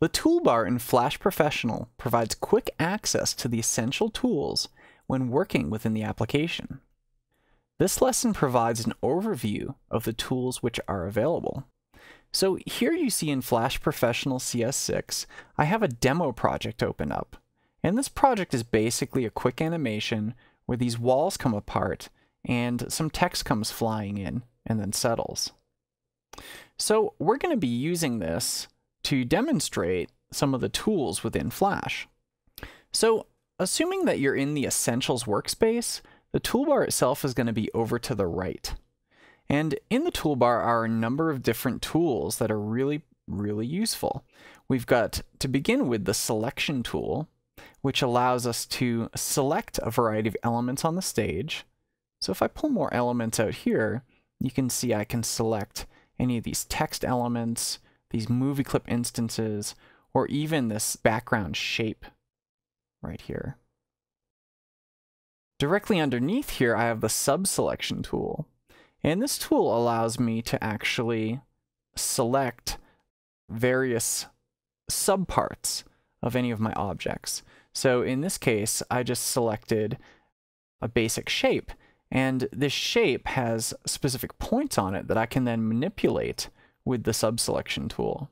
The toolbar in Flash Professional provides quick access to the essential tools when working within the application. This lesson provides an overview of the tools which are available. So here you see in Flash Professional CS6, I have a demo project open up. And this project is basically a quick animation where these walls come apart and some text comes flying in and then settles. So we're going to be using this to demonstrate some of the tools within Flash. So assuming that you're in the Essentials workspace, the toolbar itself is going to be over to the right. And in the toolbar are a number of different tools that are really useful. We've got, to begin with, the selection tool, which allows us to select a variety of elements on the stage. So if I pull more elements out here, you can see I can select any of these text elements, these movie clip instances, or even this background shape right here. Directly underneath here, I have the sub-selection tool. And this tool allows me to actually select various subparts of any of my objects. So in this case, I just selected a basic shape, and this shape has specific points on it that I can then manipulate with the sub-selection tool.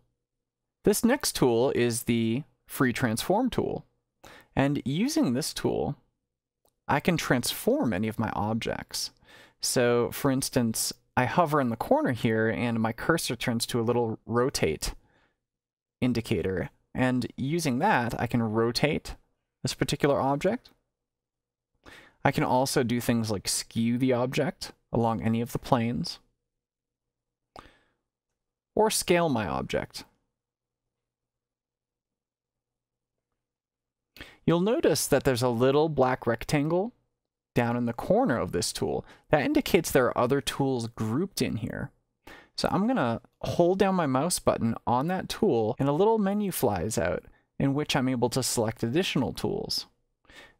This next tool is the free transform tool. And using this tool, I can transform any of my objects. So for instance, I hover in the corner here and my cursor turns to a little rotate indicator. And using that, I can rotate this particular object. I can also do things like skew the object along any of the planes, or scale my object. You'll notice that there's a little black rectangle down in the corner of this tool. That indicates there are other tools grouped in here. So I'm going to hold down my mouse button on that tool and a little menu flies out in which I'm able to select additional tools.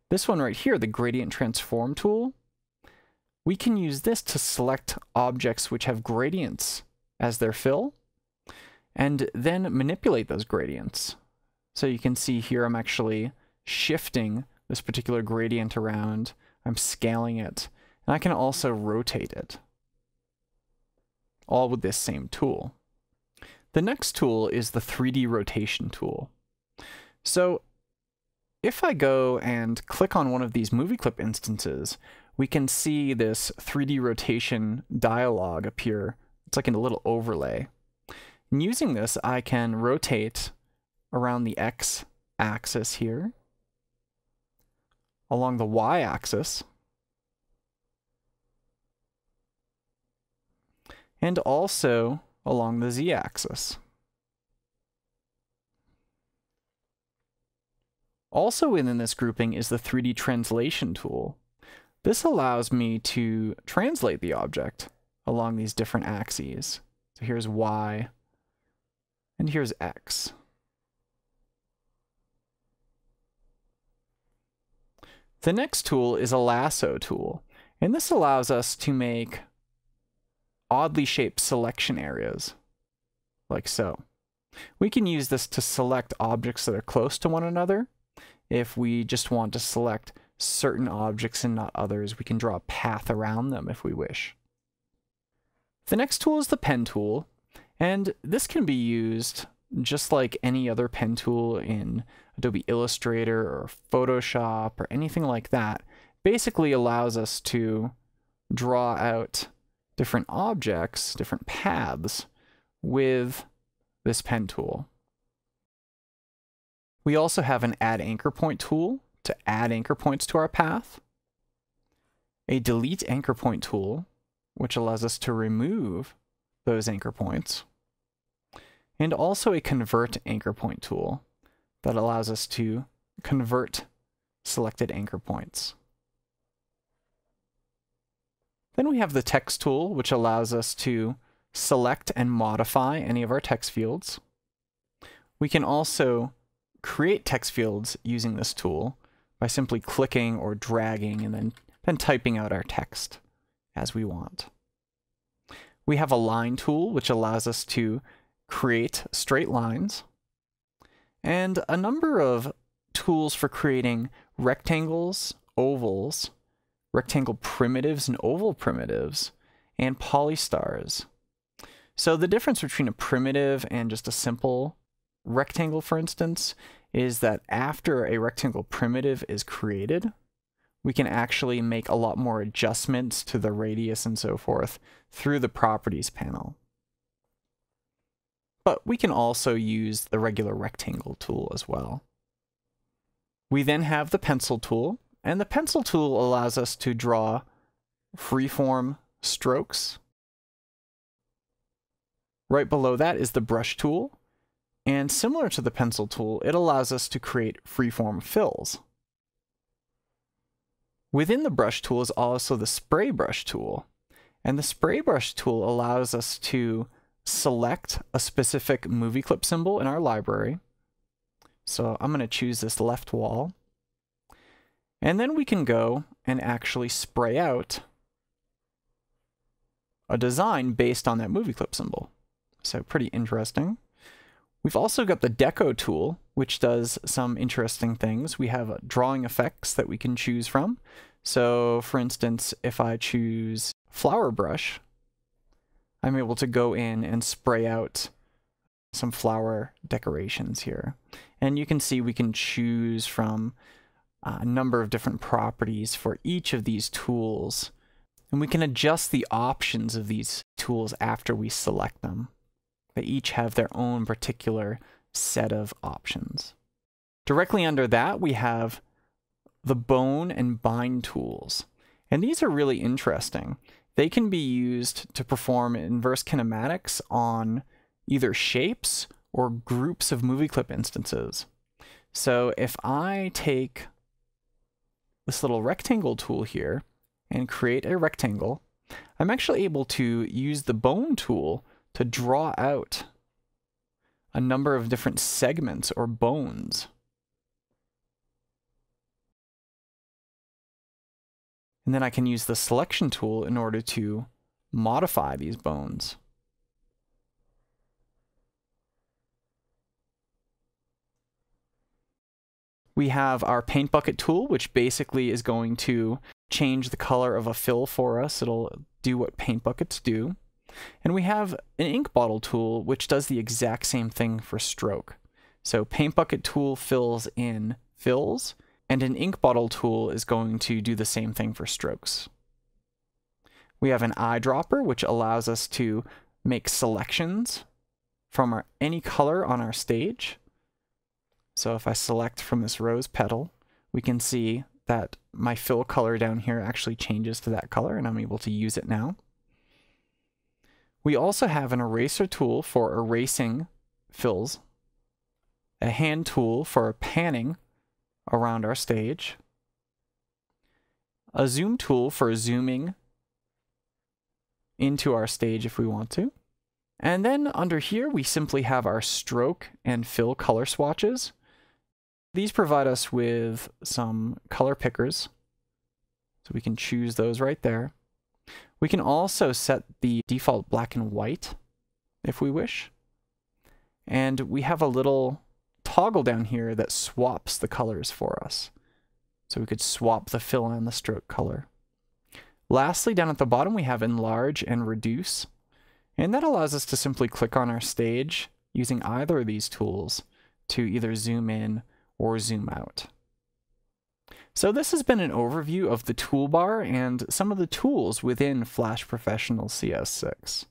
This one right here, the gradient transform tool, we can use this to select objects which have gradients as their fill and then manipulate those gradients. So you can see here I'm actually shifting this particular gradient around, I'm scaling it, and I can also rotate it. All with this same tool. The next tool is the 3D rotation tool. So if I go and click on one of these movie clip instances, we can see this 3D rotation dialog appear. It's like in a little overlay. And using this, I can rotate around the X axis here, along the Y axis, and also along the z-axis. Also within this grouping is the 3D translation tool. This allows me to translate the object along these different axes. So here's Y, and here's X. The next tool is a lasso tool, and this allows us to make oddly shaped selection areas, like so. We can use this to select objects that are close to one another. If we just want to select certain objects and not others, we can draw a path around them if we wish. The next tool is the pen tool, and this can be used just like any other pen tool in Adobe Illustrator or Photoshop or anything like that. Basically allows us to draw out different objects, different paths with this pen tool. We also have an add anchor point tool to add anchor points to our path, a delete anchor point tool, which allows us to remove those anchor points, and also a convert anchor point tool that allows us to convert selected anchor points. Then we have the text tool, which allows us to select and modify any of our text fields. We can also create text fields using this tool by simply clicking or dragging and then typing out our text as we want. We have a line tool, which allows us to create straight lines. and a number of tools for creating rectangles, ovals, rectangle primitives and oval primitives, and polystars. So the difference between a primitive and just a simple rectangle, for instance, is that after a rectangle primitive is created, we can actually make a lot more adjustments to the radius and so forth through the properties panel. But we can also use the regular rectangle tool as well. We then have the pencil tool, and the pencil tool allows us to draw freeform strokes. Right below that is the brush tool, and similar to the pencil tool, it allows us to create freeform fills. Within the brush tool is also the spray brush tool, and the spray brush tool allows us to select a specific movie clip symbol in our library. So I'm going to choose this left wall. And then we can go and actually spray out a design based on that movie clip symbol. So pretty interesting. We've also got the Deco tool, which does some interesting things. We have drawing effects that we can choose from. So for instance, if I choose flower brush, I'm able to go in and spray out some flower decorations here. And you can see we can choose from a number of different properties for each of these tools, and we can adjust the options of these tools after we select them. They each have their own particular set of options. Directly under that, we have the bone and bind tools, and these are really interesting. They can be used to perform inverse kinematics on either shapes or groups of movie clip instances. So if I take this little rectangle tool here and create a rectangle, I'm actually able to use the bone tool to draw out a number of different segments or bones. And then I can use the selection tool in order to modify these bones. We have our paint bucket tool, which basically is going to change the color of a fill for us. It'll do what paint buckets do. And we have an ink bottle tool, which does the exact same thing for stroke. So paint bucket tool fills in fills, and an ink bottle tool is going to do the same thing for strokes. We have an eyedropper, which allows us to make selections from any color on our stage. So if I select from this rose petal, we can see that my fill color down here actually changes to that color, and I'm able to use it now. We also have an eraser tool for erasing fills, a hand tool for panning around our stage, a zoom tool for zooming into our stage if we want to, and then under here we simply have our stroke and fill color swatches. These provide us with some color pickers, so we can choose those right there. We can also set the default black and white if we wish. And we have a little toggle down here that swaps the colors for us. So we could swap the fill and the stroke color. Lastly, down at the bottom, we have enlarge and reduce. And that allows us to simply click on our stage using either of these tools to either zoom in or zoom out. So this has been an overview of the toolbar and some of the tools within Flash Professional CS6.